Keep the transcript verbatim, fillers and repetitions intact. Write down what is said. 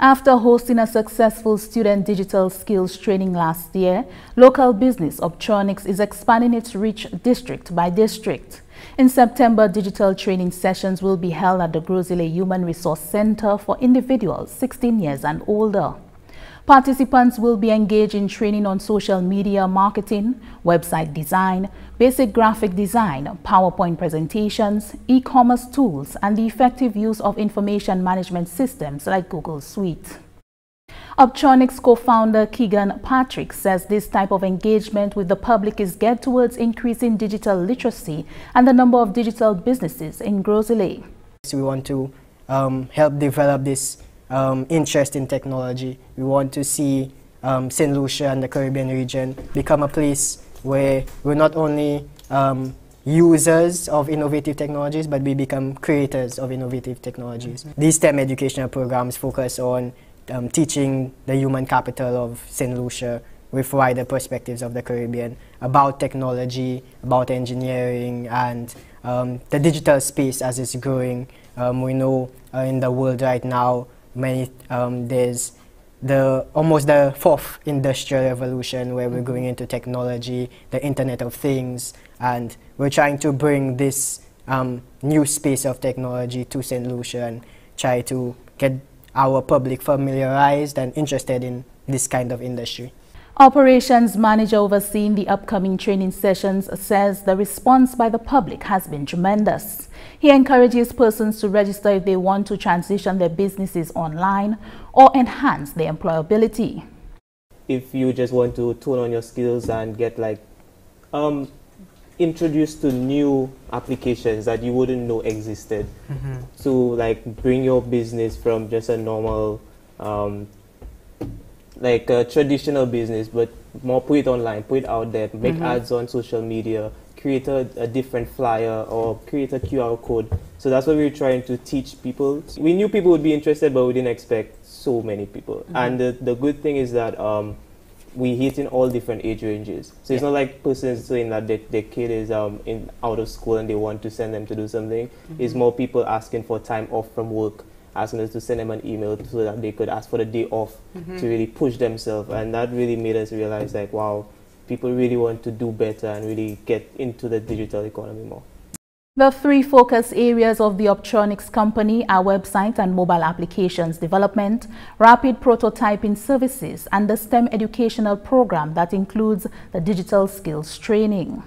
After hosting a successful student digital skills training last year, local business Orbtronics is expanding its reach district by district. In September, digital training sessions will be held at the Grozile Human Resource Center for individuals sixteen years and older. Participants will be engaged in training on social media marketing, website design, basic graphic design, PowerPoint presentations, e-commerce tools, and the effective use of information management systems like Google Suite. Orbtronics co-founder Keegan Patrick says this type of engagement with the public is geared towards increasing digital literacy and the number of digital businesses in Grozile. We want to um, help develop this Um, interest in technology. We want to see um, Saint Lucia and the Caribbean region become a place where we're not only um, users of innovative technologies, but we become creators of innovative technologies. Mm-hmm. These STEM educational programs focus on um, teaching the human capital of Saint Lucia with wider perspectives of the Caribbean about technology, about engineering, and um, the digital space as it's growing. Um, we know uh, in the world right now, Many, um, there's the, almost the fourth industrial revolution where we're going into technology, the Internet of Things, and we're trying to bring this um, new space of technology to Saint Lucia and try to get our public familiarized and interested in this kind of industry. Operations manager overseeing the upcoming training sessions says the response by the public has been tremendous. He encourages persons to register if they want to transition their businesses online or enhance their employability. If you just want to tone on your skills and get like um, introduced to new applications that you wouldn't know existed, mm-hmm. so like bring your business from just a normal um, like a traditional business, but more put it online, put it out there, make mm-hmm. ads on social media, create a, a different flyer or create a Q R code. So that's what we were trying to teach people. We knew people would be interested, but we didn't expect so many people. Mm-hmm. And the, the good thing is that um, we hit in all different age ranges. So yeah. It's not like persons saying that their, their kid is um, in, out of school and they want to send them to do something. Mm-hmm. It's more people asking for time off from work, asking us to send them an email so that they could ask for the day off mm-hmm. to really push themselves. And that really made us realize, like, wow, people really want to do better and really get into the digital economy more. The three focus areas of the Orbtronics company are website and mobile applications development, rapid prototyping services, and the STEM educational program that includes the digital skills training.